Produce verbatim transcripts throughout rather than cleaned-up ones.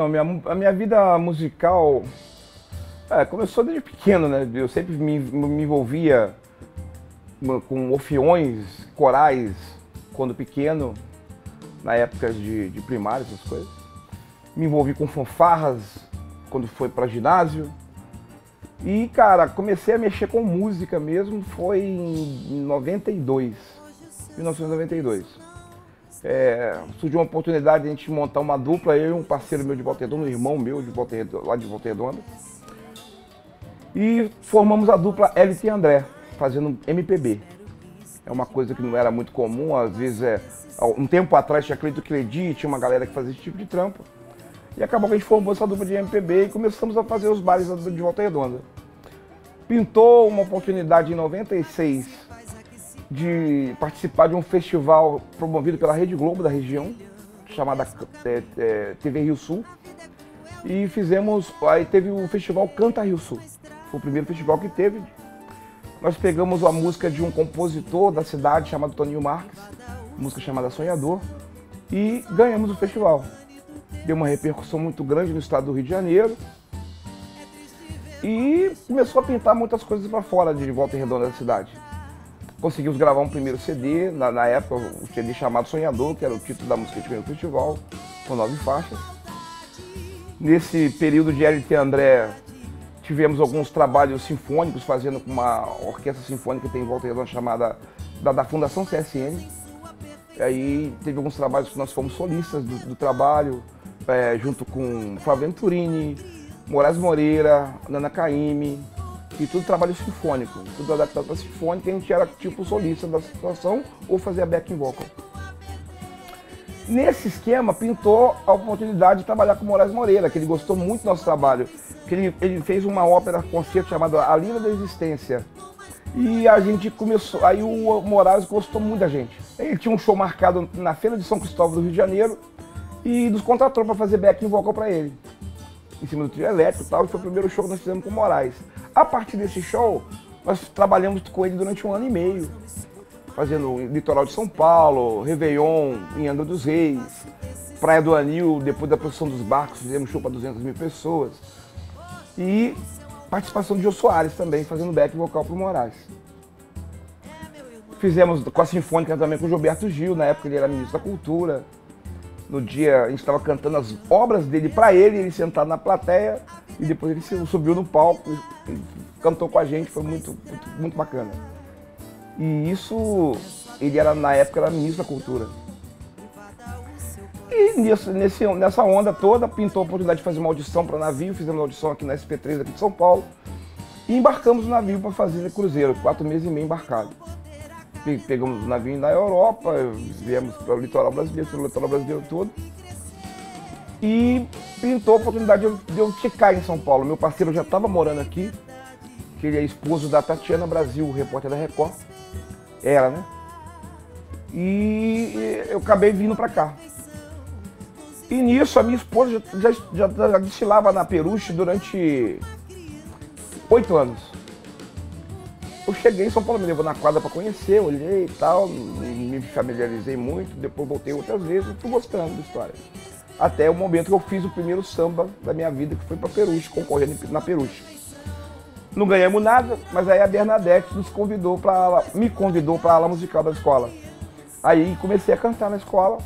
Então, minha, a minha vida musical é, começou desde pequeno, né? Eu sempre me, me envolvia com orfeões, corais, quando pequeno, na época de, de primário, essas coisas. Me envolvi com fanfarras quando foi para ginásio. E, cara, comecei a mexer com música mesmo, foi em noventa e dois, mil novecentos e noventa e dois. É, surgiu uma oportunidade de a gente montar uma dupla, eu e um parceiro meu de Volta Redonda, um irmão meu de Volta Redonda, lá de Volta Redonda. E formamos a dupla Elite André, fazendo M P B. É uma coisa que não era muito comum, às vezes é... Um tempo atrás tinha Acredito Que Ledi, tinha uma galera que fazia esse tipo de trampo. E acabou que a gente formou essa dupla de M P B e começamos a fazer os bares de Volta Redonda. Pintou uma oportunidade em noventa e seis de participar de um festival promovido pela Rede Globo da região, chamada é, é, T V Rio Sul. E fizemos, aí teve o Festival Canta Rio Sul, foi o primeiro festival que teve. Nós pegamos a música de um compositor da cidade chamado Toninho Marques, música chamada Sonhador, e ganhamos o festival. Deu uma repercussão muito grande no estado do Rio de Janeiro e começou a pintar muitas coisas para fora de Volta Redonda da cidade. Conseguimos gravar um primeiro C D, na, na época o C D chamado Sonhador, que era o título da música que ganhou o festival, com nove faixas. Nesse período de L T André, tivemos alguns trabalhos sinfônicos, fazendo com uma orquestra sinfônica que tem em Volta Redonda chamada da, da Fundação C S N. Aí teve alguns trabalhos que nós fomos solistas do, do trabalho, é, junto com Flavio Venturini, Moraes Moreira, Nana Caymmi, e tudo trabalho sinfônico, tudo adaptado para sinfônica, a gente era tipo solista da situação ou fazia backing vocal. Nesse esquema pintou a oportunidade de trabalhar com Moraes Moreira, que ele gostou muito do nosso trabalho, que ele, ele fez uma ópera concerto chamada A Lina da Existência. E a gente começou, aí o Moraes gostou muito da gente. Ele tinha um show marcado na Feira de São Cristóvão do Rio de Janeiro e nos contratou para fazer backing vocal para ele. Em cima do trio elétrico e tal, e foi o primeiro show que nós fizemos com o Moraes. A partir desse show, nós trabalhamos com ele durante um ano e meio, fazendo litoral de São Paulo, Réveillon, em Angra dos Reis, Praia do Anil, depois da produção dos barcos, fizemos show para duzentas mil pessoas. E participação de Jô Soares também, fazendo back vocal para o Moraes. Fizemos com a Sinfônica também com o Gilberto Gil, na época ele era ministro da Cultura. No dia a gente estava cantando as obras dele para ele, ele sentado na plateia, e depois ele subiu no palco, cantou com a gente, foi muito, muito, muito bacana. E isso, ele era na época era ministro da Cultura. E nesse, nesse, nessa onda toda, pintou a oportunidade de fazer uma audição para navio, fizemos audição aqui na S P três aqui de São Paulo e embarcamos no navio para fazer cruzeiro, quatro meses e meio embarcado. Pegamos o navio na Europa, viemos para o litoral brasileiro, para o litoral brasileiro todo. E pintou a oportunidade de eu ficar em São Paulo. Meu parceiro já estava morando aqui, que ele é esposo da Tatiana Brasil, repórter da Record. Era, né? E eu acabei vindo para cá. E nisso, a minha esposa já, já, já, já destilava na Peruche durante oito anos. Eu cheguei em São Paulo, me levou na quadra para conhecer, olhei e tal, me familiarizei muito, depois voltei outras vezes e fui gostando da história. Até o momento que eu fiz o primeiro samba da minha vida, que foi para Peruche, concorrendo na Peruche. Não ganhamos nada, mas aí a Bernadette nos convidou para me convidou para a ala musical da escola. Aí comecei a cantar na escola.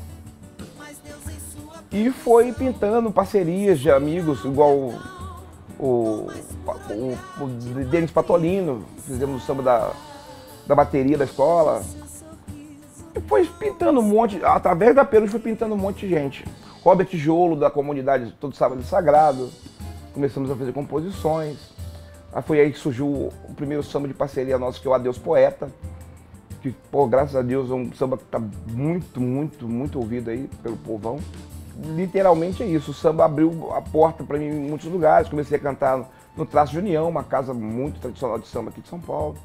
E foi pintando parcerias de amigos, igual o, o, o, o Denis Patolino, fizemos o samba da, da bateria da escola. E foi pintando um monte, através da Peruche foi pintando um monte de gente. Robert Jolo, da comunidade Todo Sábado Sagrado, começamos a fazer composições. Aí foi aí que surgiu o primeiro samba de parceria nosso, que é o Adeus Poeta. Que, pô, graças a Deus, é um samba que está muito, muito, muito ouvido aí pelo povão. Literalmente é isso, o samba abriu a porta para mim em muitos lugares, comecei a cantar no Traço de União, uma casa muito tradicional de samba aqui de São Paulo.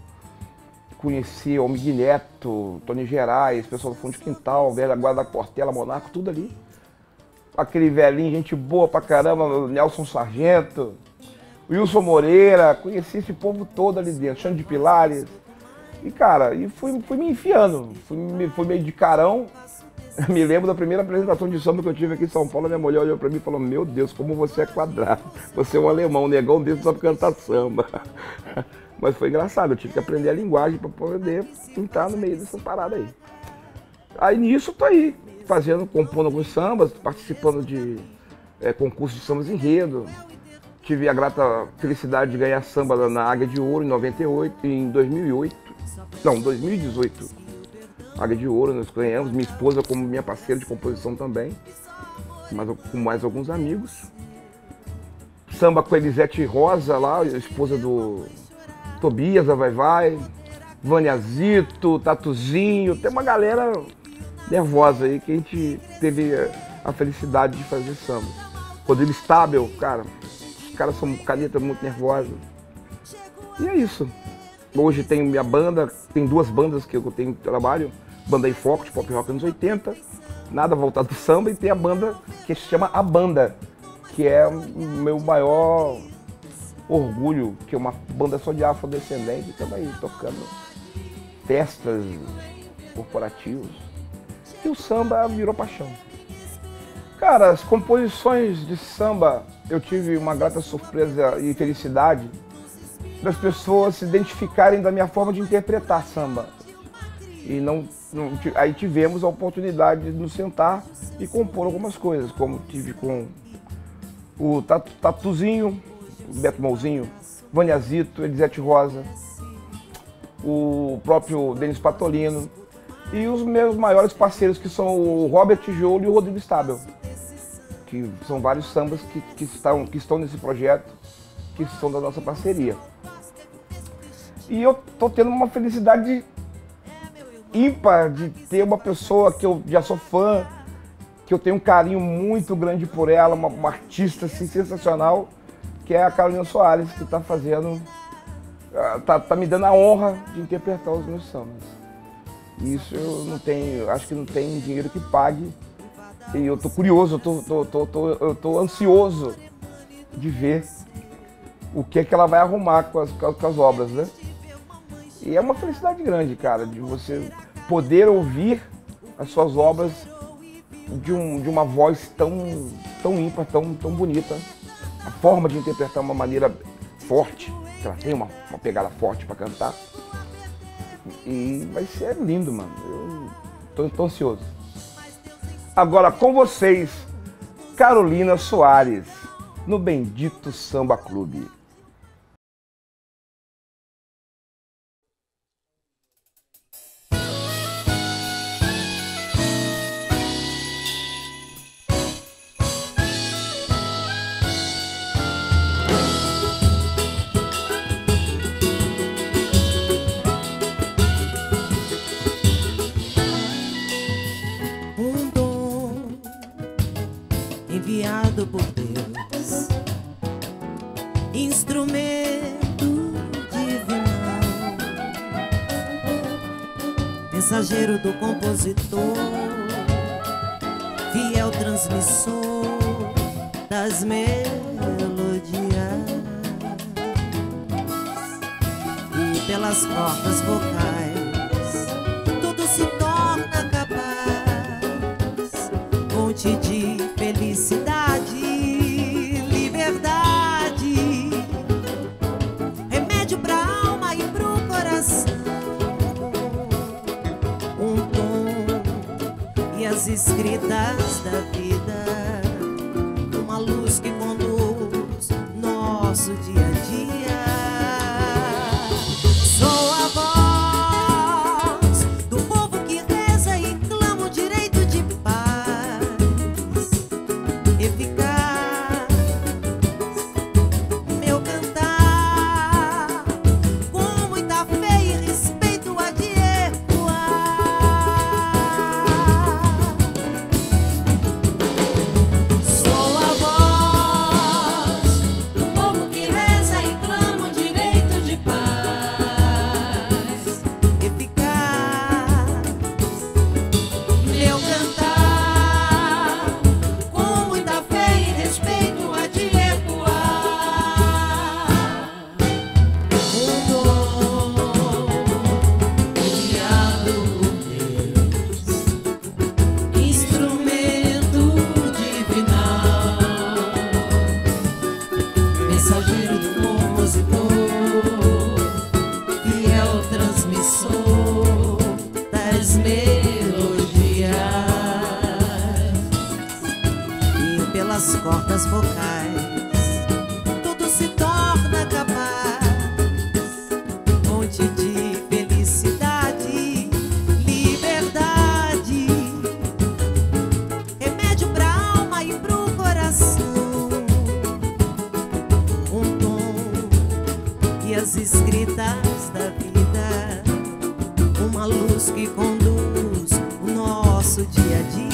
Conheci o Miguel Neto, Tony Gerais, pessoal do Fundo de Quintal, velha guarda da Portela, Monarco, tudo ali. Aquele velhinho, gente boa pra caramba, Nelson Sargento, Wilson Moreira, conheci esse povo todo ali dentro, Xande de Pilares. E cara, e fui, fui me enfiando, fui, fui meio de carão. Eu me lembro da primeira apresentação de samba que eu tive aqui em São Paulo, minha mulher olhou pra mim e falou, meu Deus, como você é quadrado, você é um alemão, um negão desse sabe cantar samba. Mas foi engraçado, eu tive que aprender a linguagem pra poder entrar no meio dessa parada aí. Aí nisso eu tô aí, fazendo, compondo alguns sambas, participando de é, concursos de sambas enredo. Tive a grata felicidade de ganhar samba na Águia de Ouro em noventa e oito, em dois mil e oito, não, dois mil e dezoito. Águia de Ouro, nós ganhamos, minha esposa como minha parceira de composição também, mas com mais alguns amigos. Samba com Elisete Rosa lá, esposa do Tobias, a Vai Vai, Vânia Zito, Tatuzinho, tem uma galera nervosa aí que a gente teve a felicidade de fazer samba. Rodrigo Estável, cara, os caras são caneta muito nervosa. E é isso. Hoje tem minha banda, tem duas bandas que eu tenho trabalho, Banda em Foco, de pop rock anos oitenta, nada voltado para samba, e tem a banda que se chama A Banda, que é o meu maior orgulho, que é uma banda só de afrodescendente, estamos aí tocando festas, corporativos, e o samba virou paixão. Cara, as composições de samba, eu tive uma grata surpresa e felicidade das pessoas se identificarem da minha forma de interpretar samba. E não, não, aí tivemos a oportunidade de nos sentar e compor algumas coisas, como tive com o Tatu, Tatuzinho, o Beto Mouzinho, Vânia Zito, Elisete Rosa, o próprio Denis Patolino e os meus maiores parceiros, que são o Robert Jô e o Rodrigo Estável, que são vários sambas que, que, estão, que estão nesse projeto, que são da nossa parceria. E eu tô tendo uma felicidade ímpar de ter uma pessoa que eu já sou fã, que eu tenho um carinho muito grande por ela, uma, uma artista assim, sensacional, que é a Carolina Soares, que tá fazendo, tá, tá me dando a honra de interpretar os meus sambas. Isso eu não tenho, acho que não tem dinheiro que pague, e eu tô curioso, eu tô, tô, tô, tô, eu tô ansioso de ver o que é que ela vai arrumar com as, com as obras, né? E é uma felicidade grande, cara, de você poder ouvir as suas obras de, um, de uma voz tão, tão ímpar, tão, tão bonita. A forma de interpretar uma maneira forte, que ela tem uma, uma pegada forte pra cantar. E vai ser lindo, mano. Eu tô, tô ansioso. Agora com vocês, Carolina Soares, no Bendito Samba Clube. Por Deus, instrumento divino, mensageiro do compositor, fiel transmissor das melodias, e pelas cordas vocais tudo se torna capaz, fonte de felicidade, escritas da vida, uma luz que conduz nosso dia a dia. Sou a voz do povo que reza e clama o direito de paz, eficaz meu cantar, com muita fé e respeito a de ecoar. cordas vocais, tudo se torna capaz. Fonte de felicidade, liberdade, remédio pra alma e pro coração. Um tom e as escritas da vida, uma luz que conduz o nosso dia a dia.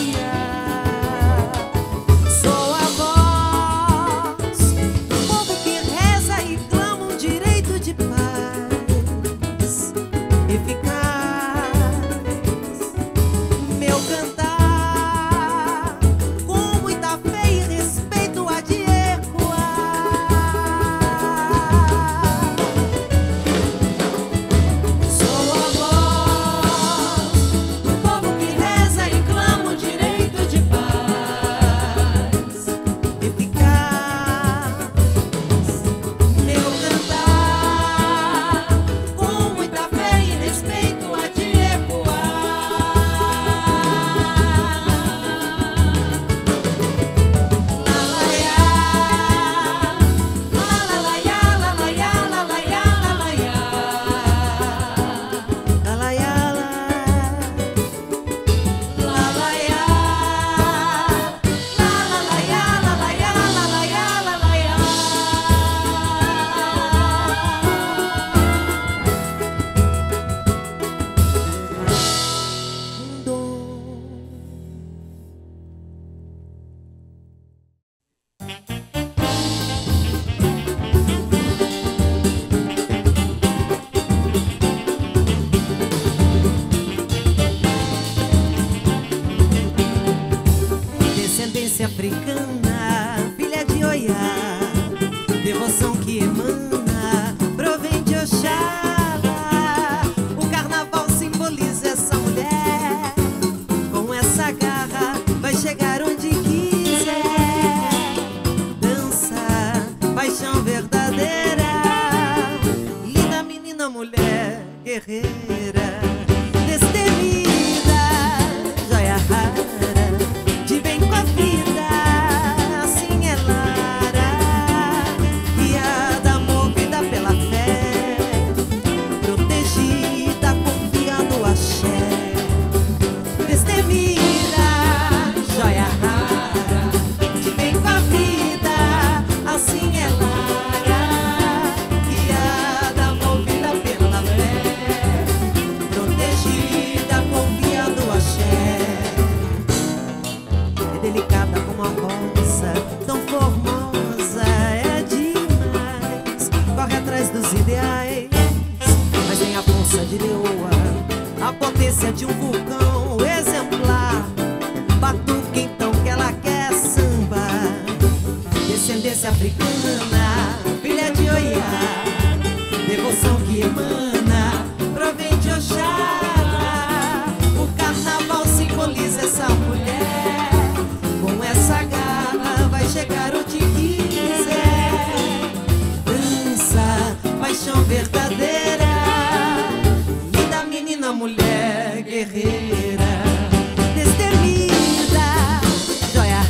Destemida, joia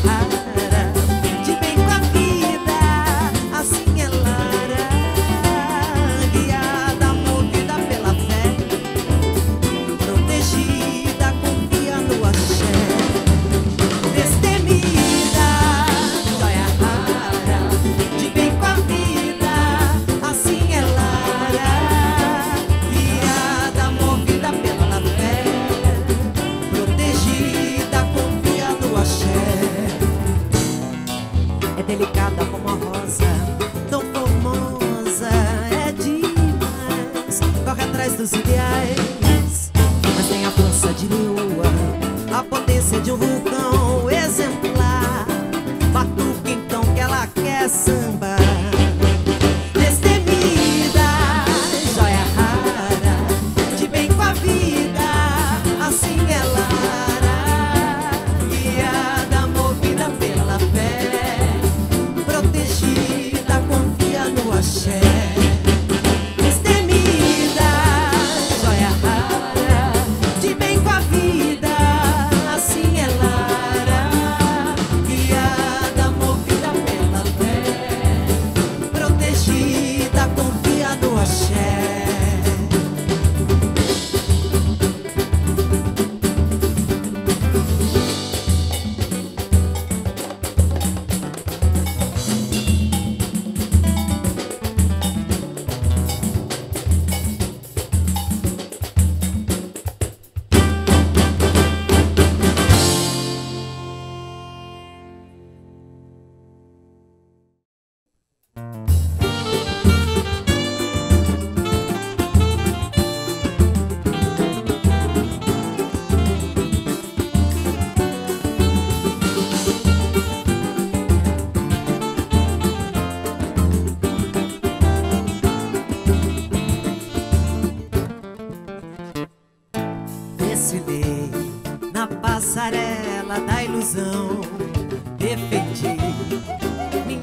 Defendi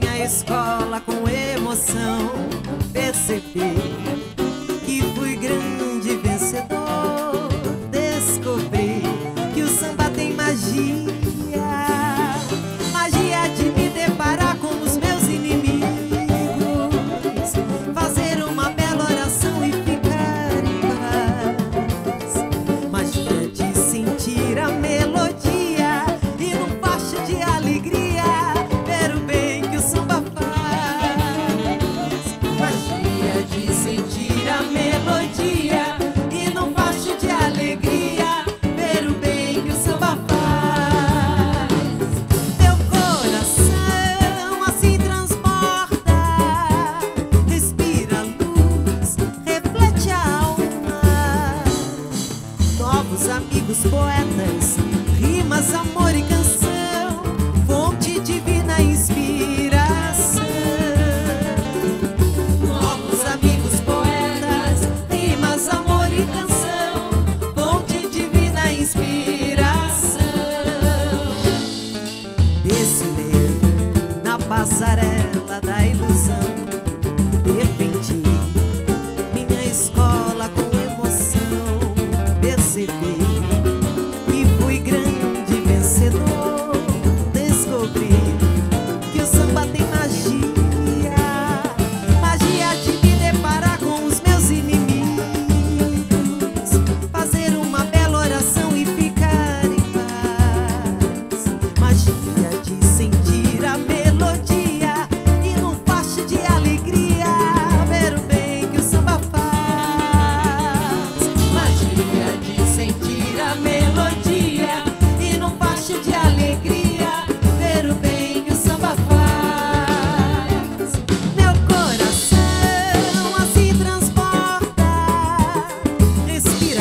minha escola com emoção. Percebi que fui grande vencedor. Descobri que o samba tem magia, magia de me deparar com os meus inimigos, fazer uma bela oração e ficar em paz. Mas antes de sentir a melodia de alegria, ver o bem que o samba faz. Magia de sentir a melodia e num facho de alegria, ver o bem que o samba faz. Teu coração assim transporta, respira a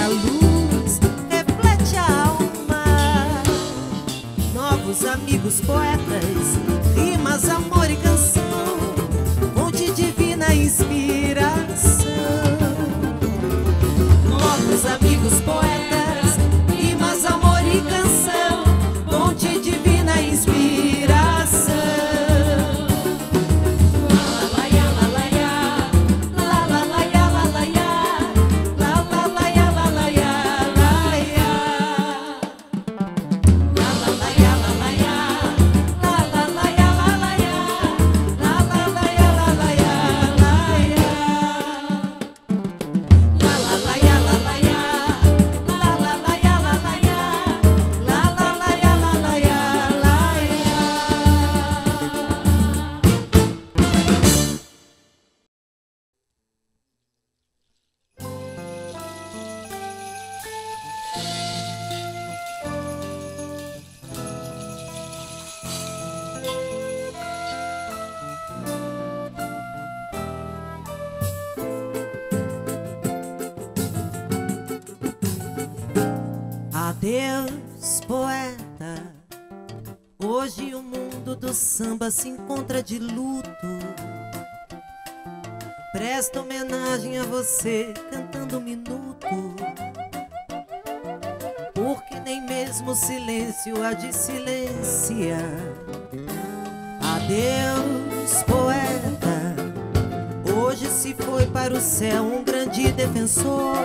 luz, reflete a alma. Novos amigos, poetas, rimas, amor e canção, divina inspiração. Novos amigos, poetas, rimas, amor e canção, fonte divina inspiração. Desfilei na passarela da ilusão. Defendi minha escola com emoção. Percebi que fui grande vencedor. Adeus, poeta. Hoje o mundo do samba se encontra de luto. Presta homenagem a você cantando um minuto, porque nem mesmo o silêncio há de silenciar. Adeus, poeta. Hoje se foi para o céu um grande defensor.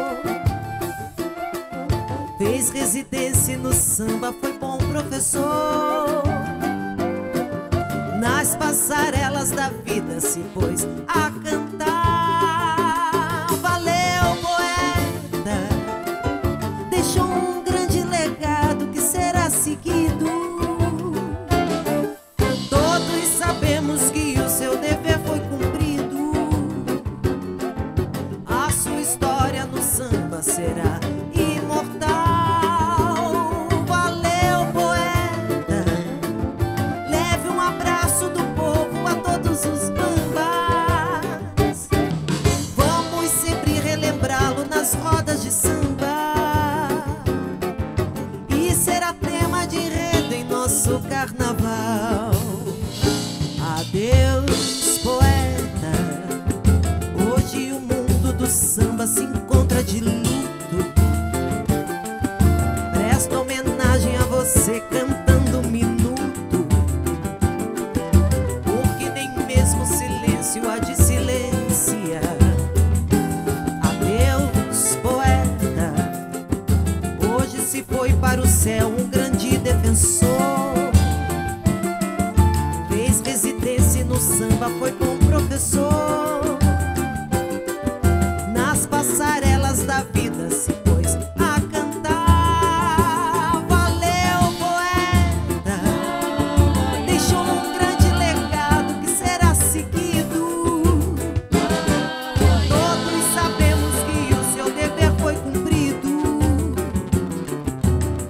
Fez residência no samba, foi bom professor. Nas passarelas da vida se pôs a cantar. história no samba será imortal. Valeu, poeta. Leve um abraço do povo a todos os bambas. Vamos sempre relembrá-lo nas rodas de samba. E será tema de rede em nosso carnaval. Adeus, poeta. Hoje o mundo do samba se encontra de luto. Presta homenagem a você cantando um minuto, porque nem mesmo o silêncio há de silenciar. Adeus, poeta. Hoje se foi para o céu um grande defensor. O samba foi com o professor. Nas passarelas da vida se pôs a cantar. Valeu, poeta. Deixou um grande legado que será seguido. Todos sabemos que o seu dever foi cumprido.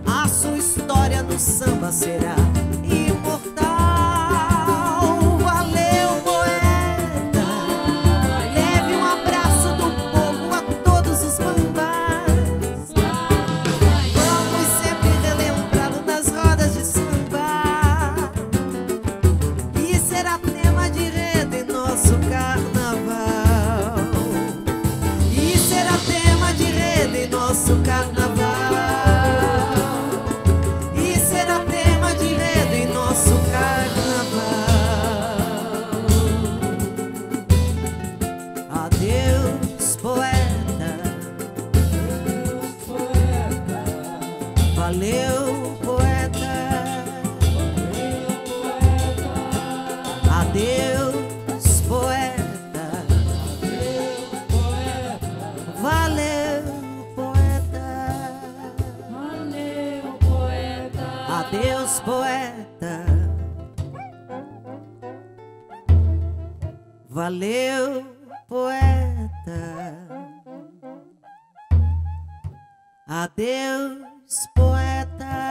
A sua história no samba será poeta. Valeu, poeta. Adeus, poeta.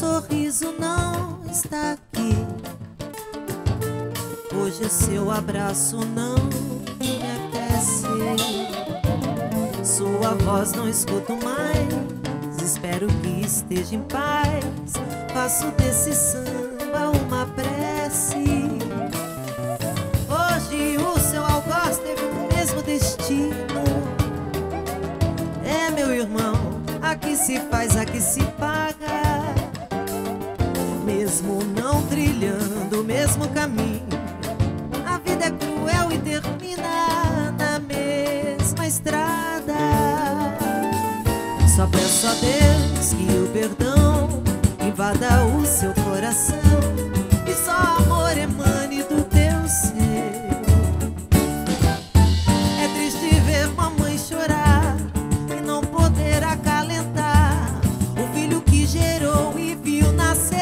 Sorriso não está aqui. Hoje seu abraço não me aquece. Sua voz não escuto mais. Espero que esteja em paz. Faço desse samba uma prece. Hoje o seu algoz teve o mesmo destino. É, meu irmão, aqui se faz, aqui se paga. Mesmo não trilhando o mesmo caminho, a vida é cruel e termina na mesma estrada. Só peço a Deus que o perdão invada o seu coração e só amor emane do teu ser. É triste ver mamãe chorar e não poder acalentar o filho que gerou e viu nascer.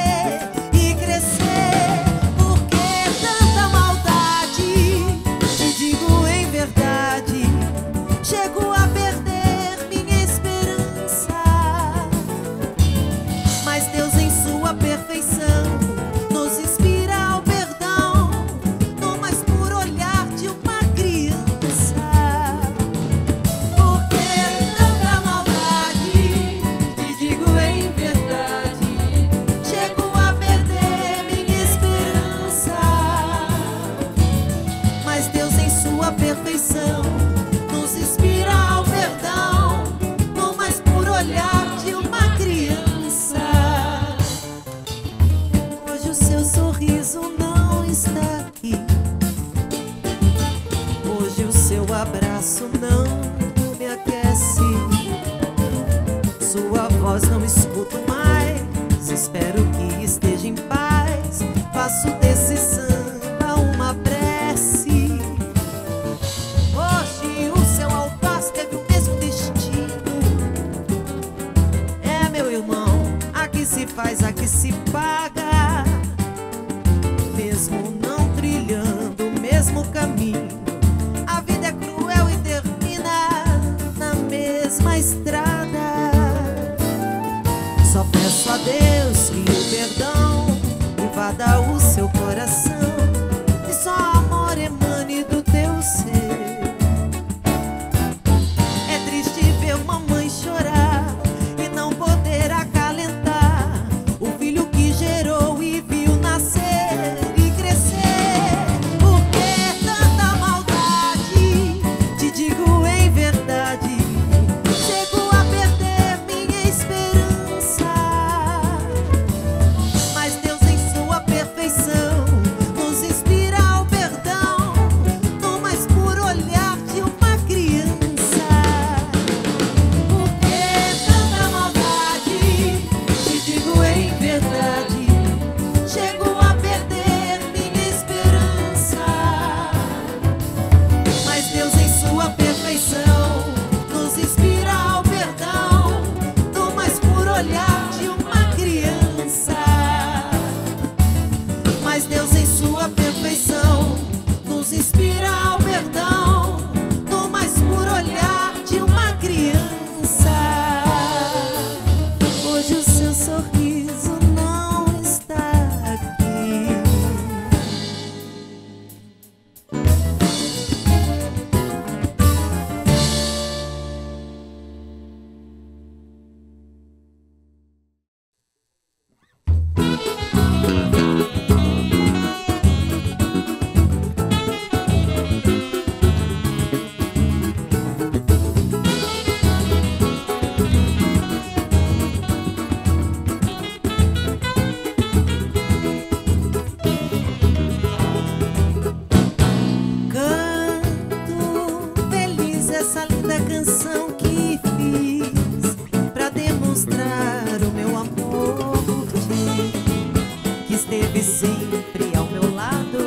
Deus em sua perfeição sorriso não está aqui. Hoje o seu abraço não me aquece. Sua voz não escuto mais. Espero que esteja em paz. Faço desse samba uma prece. Hoje o seu algoz teve o mesmo destino. É, meu irmão, aqui se faz, aqui se paga. Mesmo não trilhando o mesmo caminho, a vida é cruel e termina na mesma estrada. Só peço a Deus que o perdão invada o seu coração e só amor emane do teu ser. É triste ver uma mãe chorar e não poder acalentar o filho que gerou e viu nascer e crescer. Por que tanta maldade? Te digo em verdade, chego a perder minha esperança. Mas Deus em sua perfeição nos inspira ao perdão no mais puro olhar de uma criança. Por que tanta maldade? Te digo em verdade, chego a perder minha esperança. Mas Deus em sua perfeição nos inspira ao perdão no mais puro olhar de uma criança. Mas Deus em sua perfeição nos inspira ao perdão no mais puro olhar de uma criança. Hoje o seu sorriso não está aqui. Canto feliz essa linda canção que fiz pra demonstrar o meu amor por ti, que esteve sempre ao meu lado,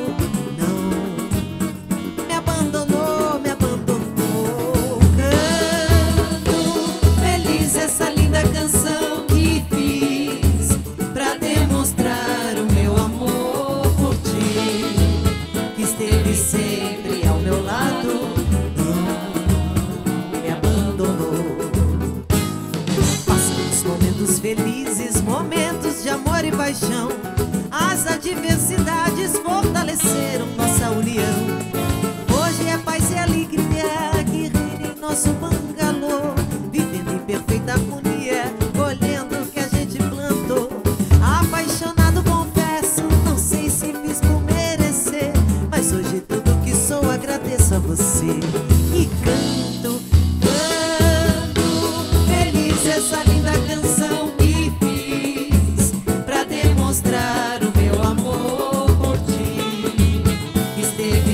não me abandonou, me abandonou. Canto feliz essa linda canção que fiz pra demonstrar o meu amor por ti, que esteve sempre ao meu lado, não me abandonou. Passamos momentos felizes, momentos de amor e paixão. As adversidades fortaleceram nossa união. Hoje é paz e alegria que reina em nosso bangalô, vivendo em perfeita harmonia, colhendo o que a gente plantou. Apaixonado, confesso, não sei se fiz por merecer, mas hoje tudo que sou agradeço a você. E canto, canto feliz essa linda canção que fiz pra demonstrar o meu amor por ti, que esteve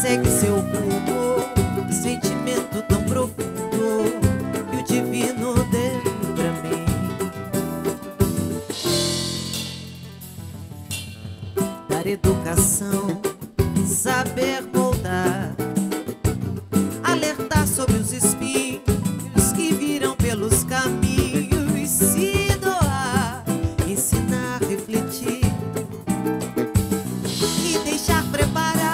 segue seu culto, um sentimento tão profundo que o divino deu pra mim. Dar educação, saber moldar, alertar sobre os espinhos que virão pelos caminhos, se doar, ensinar, refletir e deixar preparado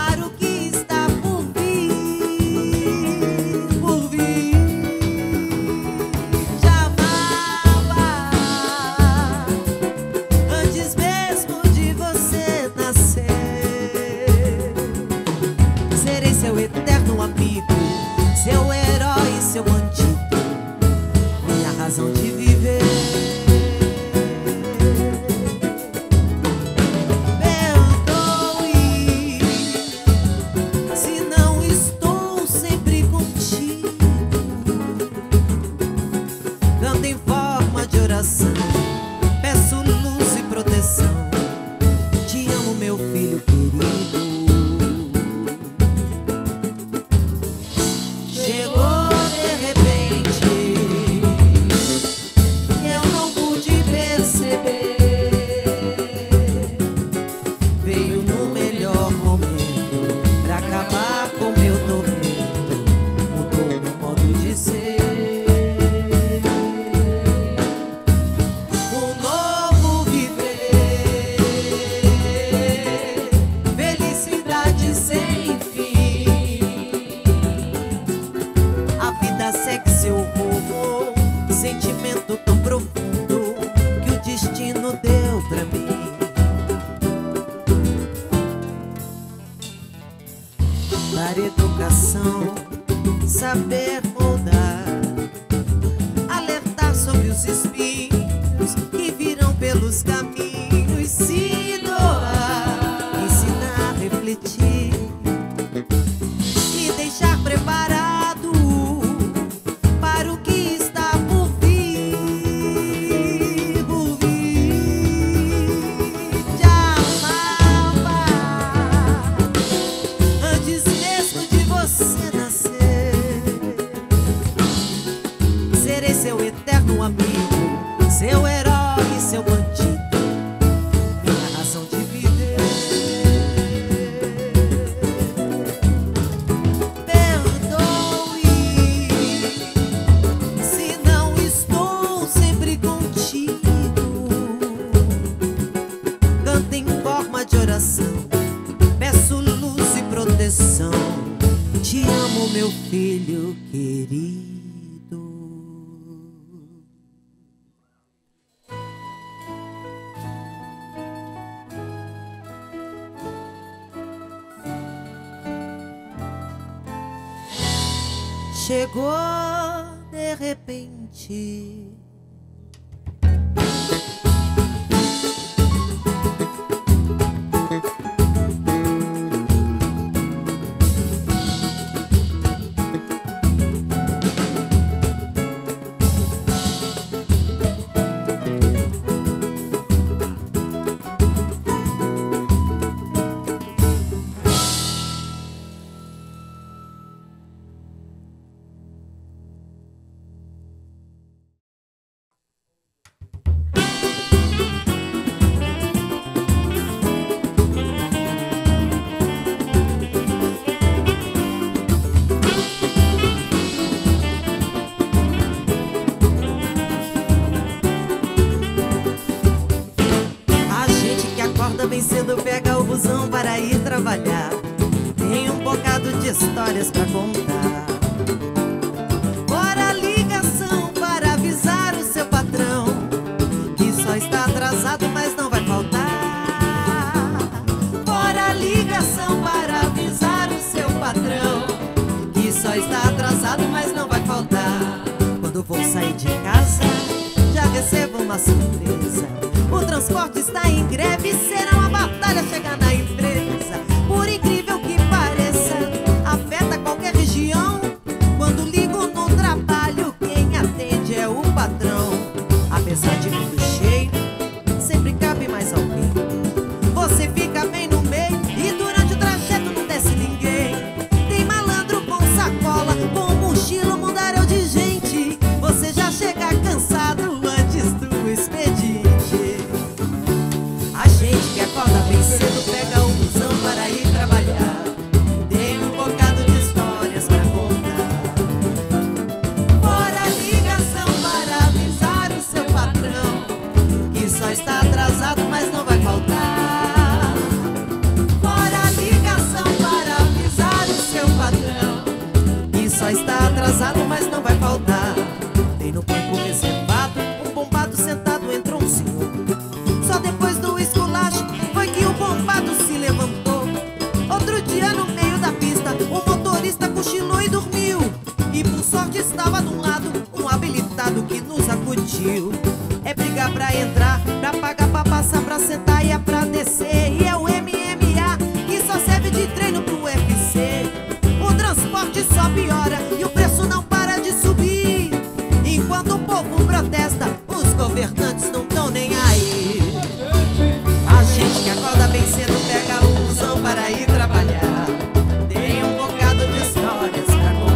para o que está por vir, por vir. Já amava antes mesmo de você nascer. Serei seu eterno amigo, seu herói, seu antídoto, minha razão de viver. Chegou de repente. Sempre cabe mais alguém. Você fica bem no meio e durante estava de um lado um habilitado que nos acudiu. É briga pra entrar, pra pagar, pra passar, pra sentar e é pra descer. E é o M M A que só serve de treino pro U F C. O transporte só piora e o preço não para de subir. Enquanto o povo protesta, os governantes não tão nem aí. A gente que acorda bem cedo pega o busão para ir trabalhar. Tem um bocado de histórias pra contar.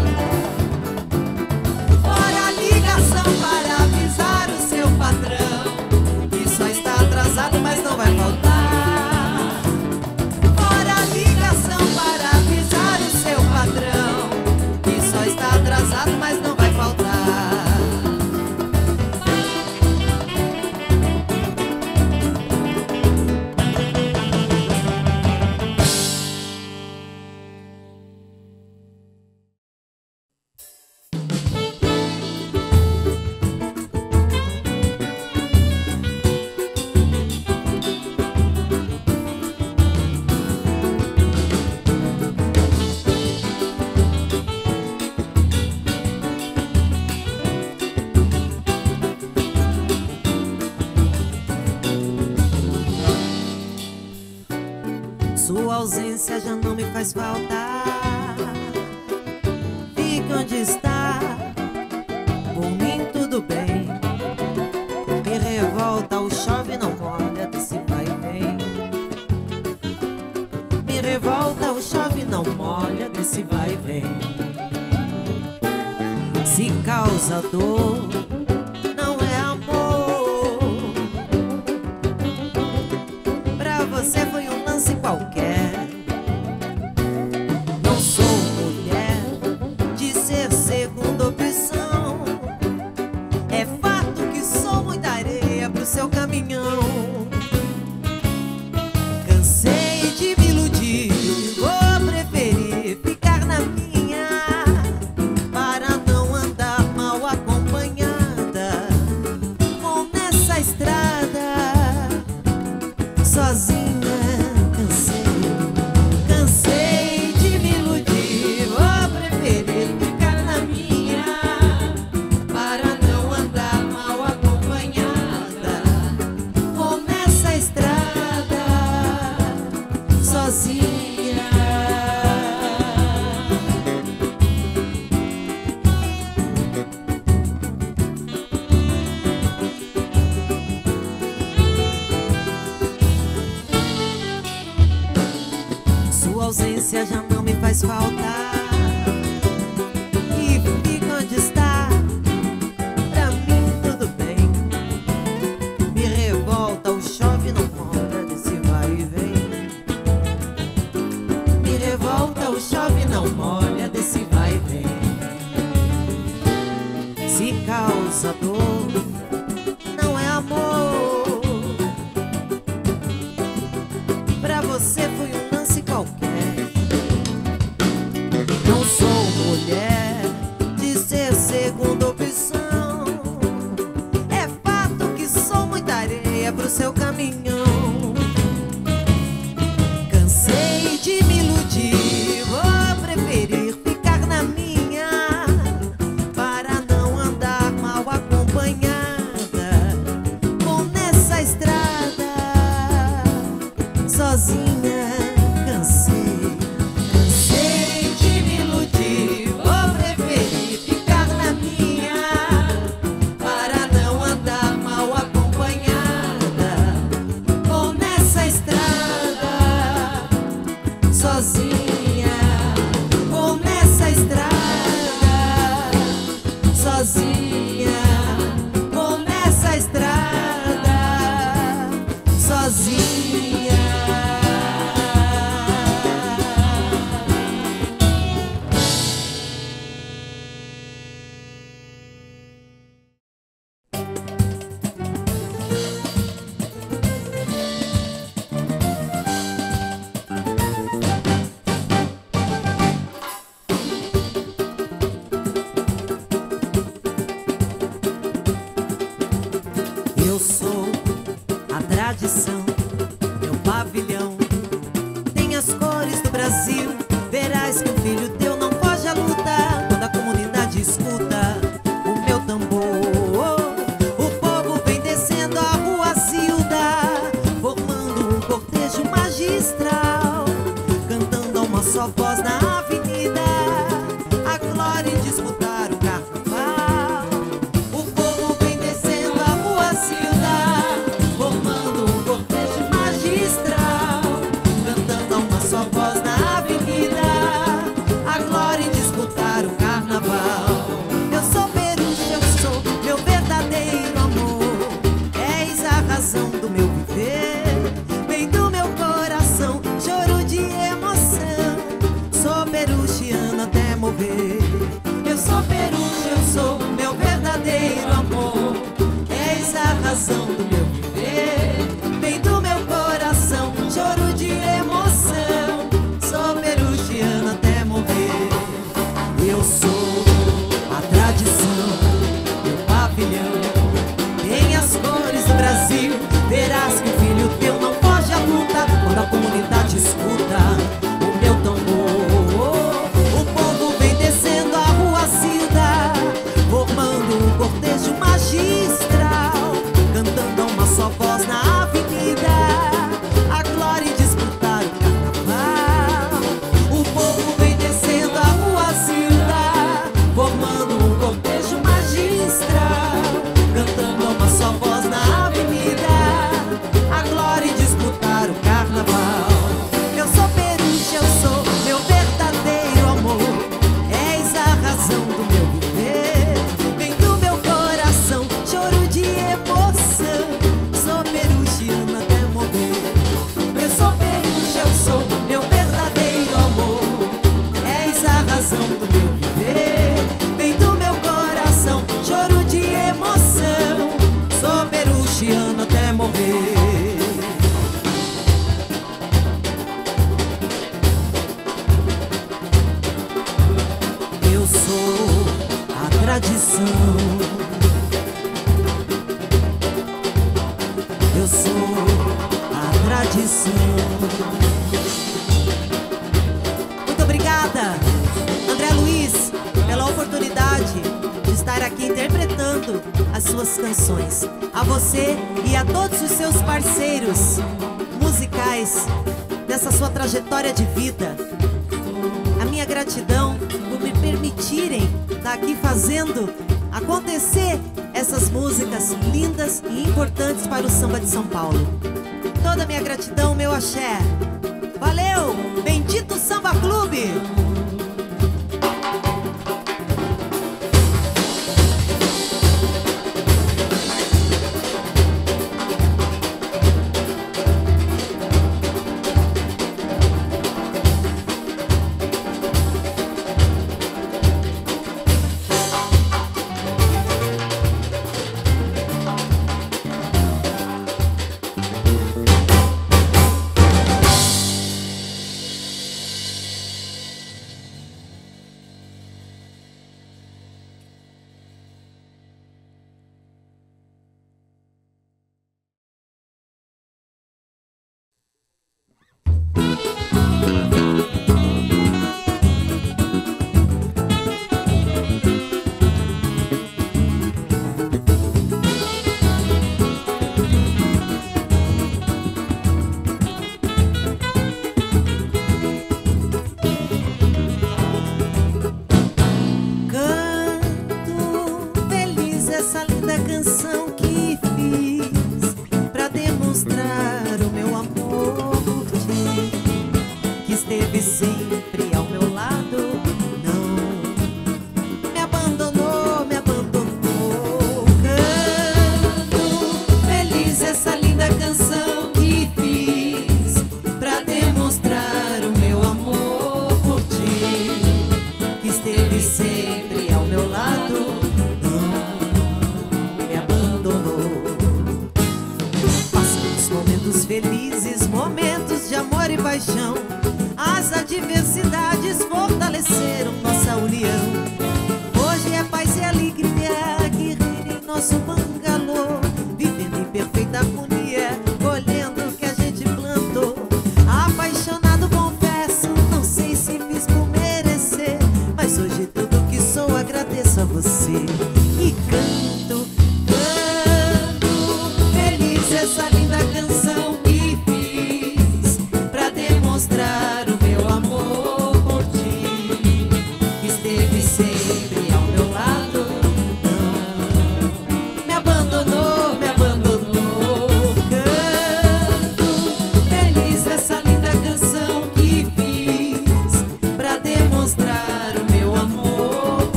Fora a ligação para avisar o seu patrão que só está atrasado, mas não vai faltar. Fora a ligação para avisar o seu patrão que só está atrasado, mas não vai faltar. Sua ausência já não me faz falta. Fica onde está, por mim tudo bem. Me revolta, o chove não molha, se vai e vem. Me revolta, o chove não molha, se vai e vem. Se causa dor, não é amor. Pra você foi um lance qualquer. alfoz na avenida, a glória de disputar o carnaval. O povo vem descendo a rua Cilda, formando um cortejo magistral, cantando a uma só voz na avenida, a glória de disputar o carnaval. Eu sou Peruche, eu sou meu verdadeiro amor, és a razão do meu viver. Eu sou Peruche, eu sou meu verdadeiro amor, és a razão do meu viver. Vem do meu coração, choro de emoção, sou peruchiana até morrer. Eu sou a tradição, meu pavilhão tem as cores do Brasil. Verás que o filho teu não foge à luta quando a comunidade escuta. Para o samba de São Paulo. Toda a minha gratidão, meu axé. Valeu! Bendito Samba Clube!